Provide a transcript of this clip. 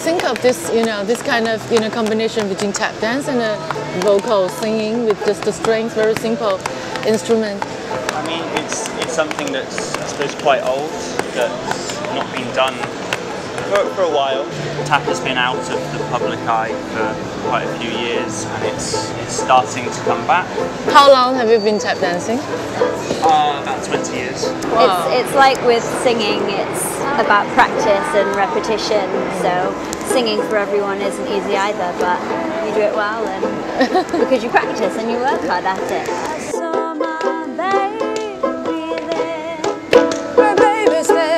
think of this, this kind of, combination between tap dance and a vocal singing with just the strings, very simple instrument? I mean, it's something that's, I suppose, quite old, that's not been done for a while. Tap has been out of the public eye for quite a few years, and it's starting to come back. How long have you been tap dancing? About 20 years. Wow. It's like with singing, it's about practice and repetition, so singing for everyone isn't easy either, but you do it well and because you practice and you work hard at it.